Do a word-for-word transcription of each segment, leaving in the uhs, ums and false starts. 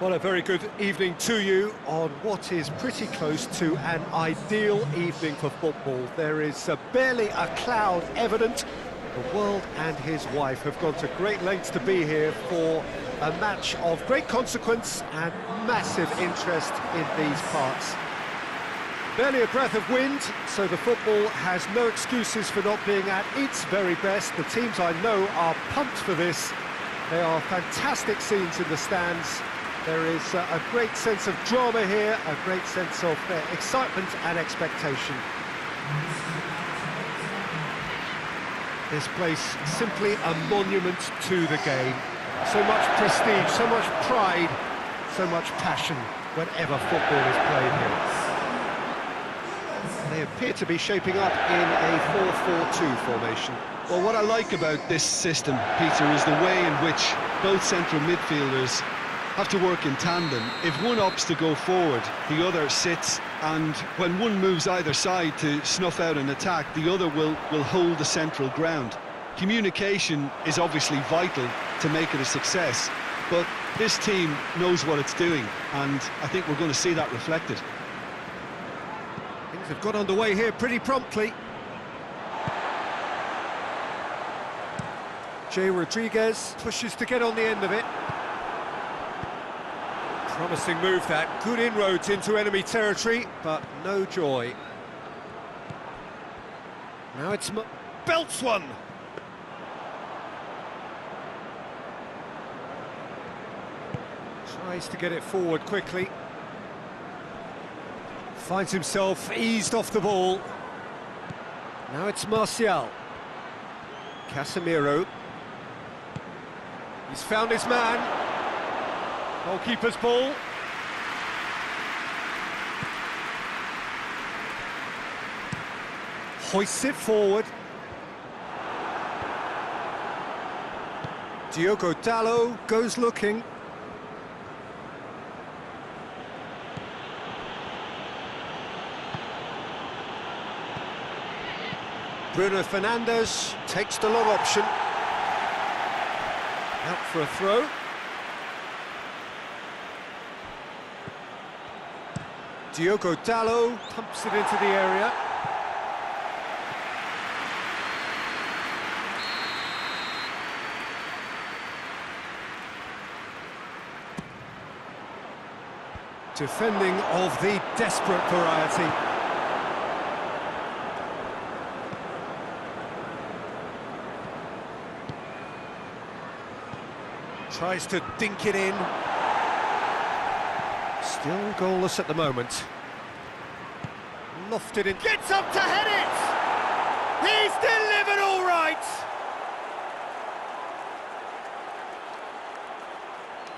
Well, a very good evening to you on what is pretty close to an ideal evening for football. There is uh, barely a cloud evident. The world and his wife have gone to great lengths to be here for a match of great consequence and massive interest in these parts. Barely a breath of wind, so the football has no excuses for not being at its very best. The teams I know are pumped for this. They are fantastic scenes in the stands. There is uh, a great sense of drama here, a great sense of uh, excitement and expectation. This place simply a monument to the game. So much prestige, so much pride, so much passion whenever football is played here. They appear to be shaping up in a four four two formation. Well, what I like about this system, Peter, is the way in which both central midfielders have to work in tandem. If one opts to go forward, the other sits, and when one moves either side to snuff out an attack, the other will, will hold the central ground. Communication is obviously vital to make it a success, but this team knows what it's doing, and I think we're going to see that reflected. Things have got underway here pretty promptly. Jay Rodriguez pushes to get on the end of it. Promising move that, good inroads into enemy territory, but no joy. Now it's... M belts one! Tries to get it forward quickly. Finds himself eased off the ball. Now it's Martial. Casemiro. He's found his man. Goalkeeper's ball. Hoists it forward. Diogo Dalot goes looking. Bruno Fernandes takes the long option. Out for a throw. Diogo Dalot pumps it into the area. Defending of the desperate variety. Tries to dink it in. Still goalless at the moment. Lofted in. Gets up to head it! He's delivered all right!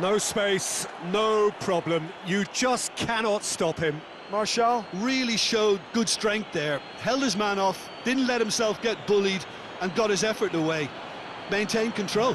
No space, no problem. You just cannot stop him. Martial really showed good strength there. Held his man off, didn't let himself get bullied, and got his effort away. Maintained control.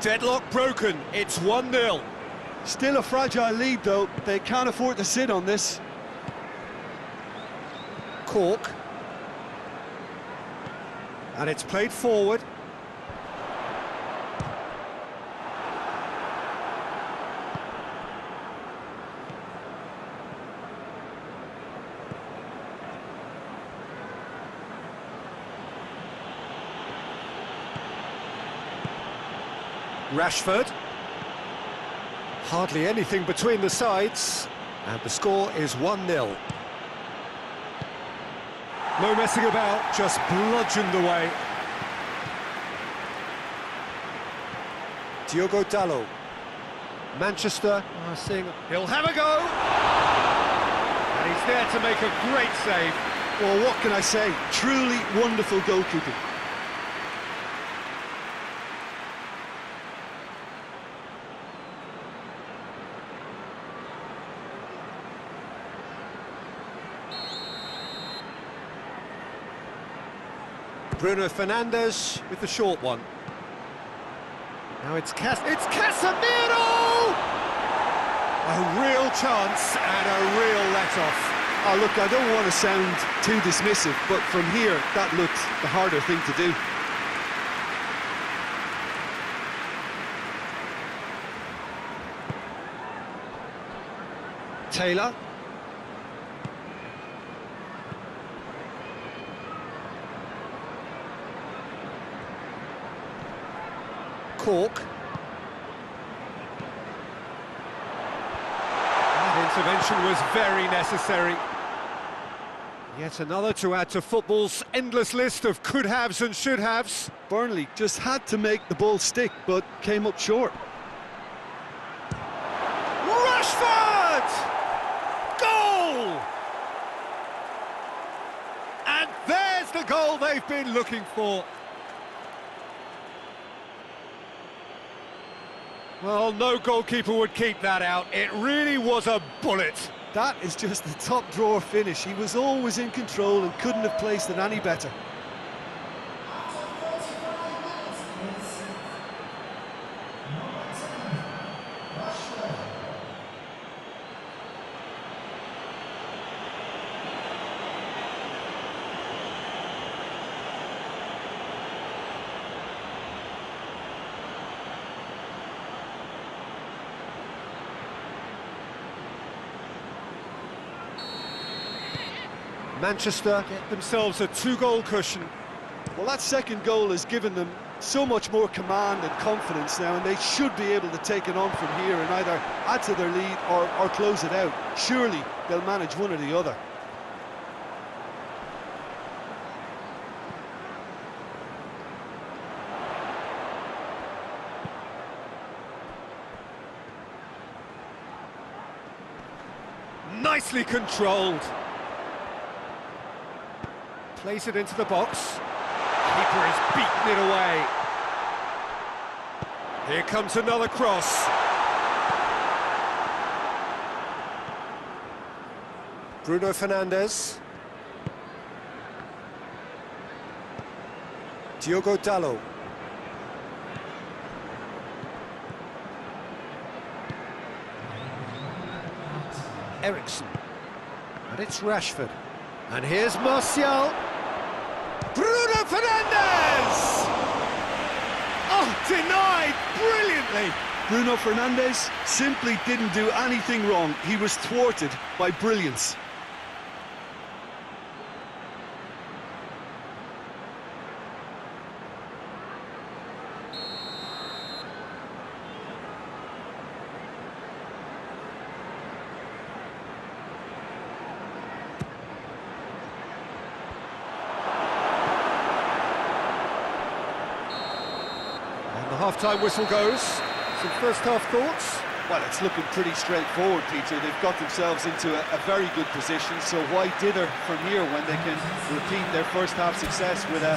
Deadlock broken, it's one nil. Still a fragile lead, though. They can't afford to sit on this. Cork. And it's played forward. Rashford. Hardly anything between the sides, and the score is one nil. No messing about, just bludgeoned away. Diogo Dalot. Manchester are seeing... He'll have a go! And he's there to make a great save. Well, what can I say? Truly wonderful goalkeeping. Bruno Fernandes with the short one. Now it's Cas it's Casemiro! A real chance and a real let-off. Oh, look, I don't want to sound too dismissive, but from here, that looked the harder thing to do. Taylor. Cork. That intervention was very necessary. Yet another to add to football's endless list of could-haves and should-haves. Burnley just had to make the ball stick, but came up short. Rashford! And there's the goal they've been looking for. Well, no goalkeeper would keep that out. It really was a bullet. That is just the top drawer finish. He was always in control and couldn't have placed it any better. Manchester get themselves a two-goal cushion. Well, that second goal has given them so much more command and confidence now, and they should be able to take it on from here and either add to their lead or, or close it out. Surely they'll manage one or the other. Nicely controlled. Plays it into the box. Keeper is beaten it away. Here comes another cross. Bruno Fernandes. Diogo Dalot. Ericsson. And it's Rashford. And here's Martial. Bruno Fernandes! Oh, denied brilliantly! Bruno Fernandes simply didn't do anything wrong. He was thwarted by brilliance. Half-time whistle goes. Some first-half thoughts? Well, it's looking pretty straightforward, Peter. They've got themselves into a, a very good position, so why dither from here when they can repeat their first-half success with a,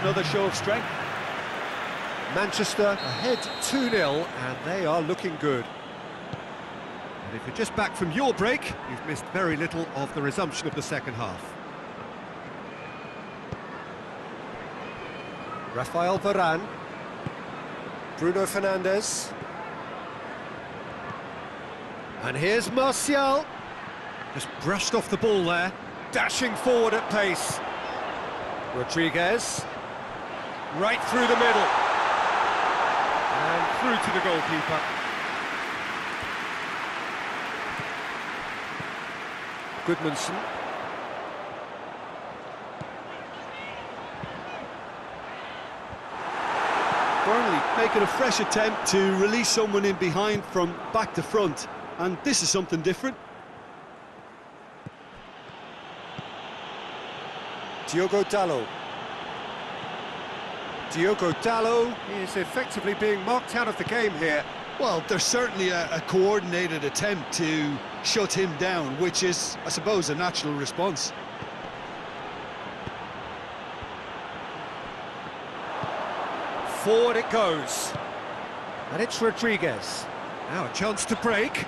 another show of strength? Manchester ahead two nil, and they are looking good. And if you're just back from your break, you've missed very little of the resumption of the second half. Rafael Varane. Bruno Fernandes. And here's Martial. Just brushed off the ball there. Dashing forward at pace. Rodriguez. Right through the middle. And through to the goalkeeper. Gudmundsson. Burnley making a fresh attempt to release someone in behind from back to front, and this is something different. Diogo Dalot. Diogo Dalot is effectively being marked out of the game here. Well, there's certainly a, a coordinated attempt to shut him down, which is, I suppose, a natural response. Forward it goes. And it's Rodriguez. Now a chance to break.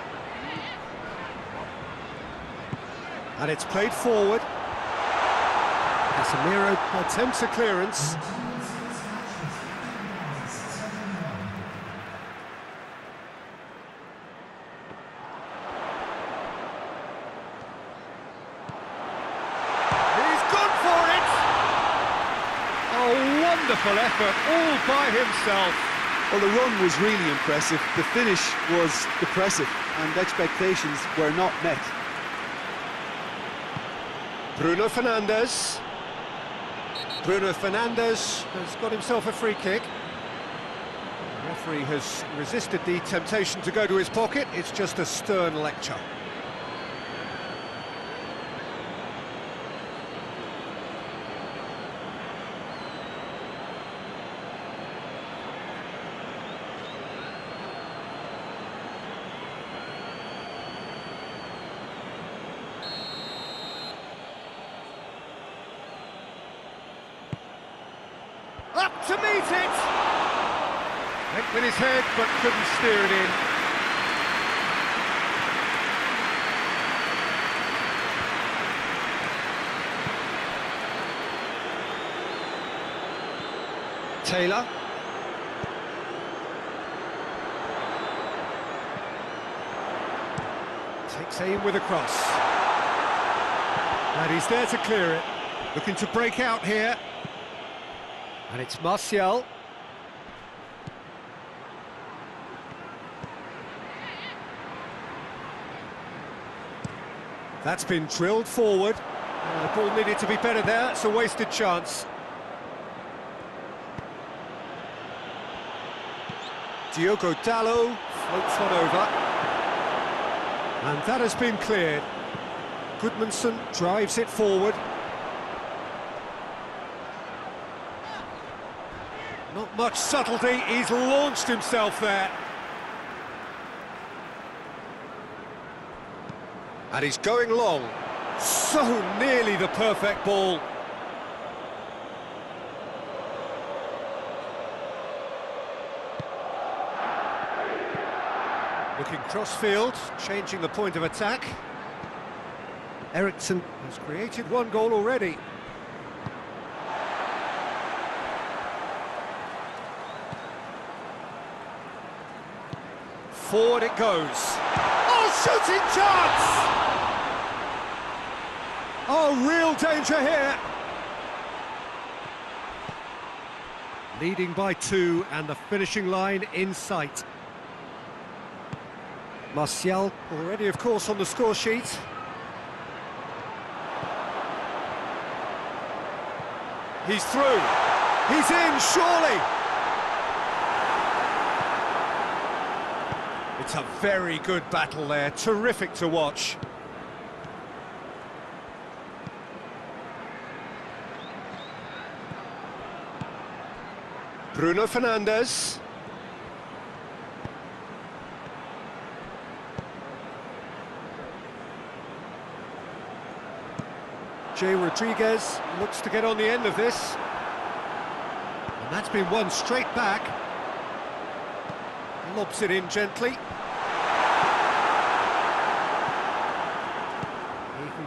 And it's played forward. Casemiro attempts a clearance. Wonderful effort, all by himself. Well, the run was really impressive. The finish was depressive, and expectations were not met. Bruno Fernandes. Bruno Fernandes has got himself a free kick. The referee has resisted the temptation to go to his pocket. It's just a stern lecture. Up to meet it! Went with his head, but couldn't steer it in. Taylor. Takes aim with a cross. And he's there to clear it. Looking to break out here. And it's Martial. That's been drilled forward. Uh, the ball needed to be better there. It's a wasted chance. Diogo Dalot floats one over. And that has been cleared. Gudmundsson drives it forward. Not much subtlety, he's launched himself there. And he's going long. So nearly the perfect ball. Looking crossfield, changing the point of attack. Ericsson has created one goal already. Forward it goes. Oh, shooting chance! Oh, real danger here. Leading by two, and the finishing line in sight. Martial already, of course, on the score sheet. He's through. He's in, surely. It's a very good battle there, terrific to watch. Bruno Fernandes. Jay Rodriguez looks to get on the end of this. And that's been won straight back. Lobs it in gently.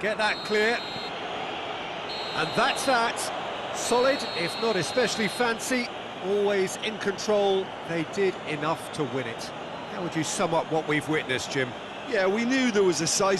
Get that clear, and that's that. Solid, if not especially fancy, always in control. They did enough to win it. How would you sum up what we've witnessed, Jim? Yeah, we knew there was a size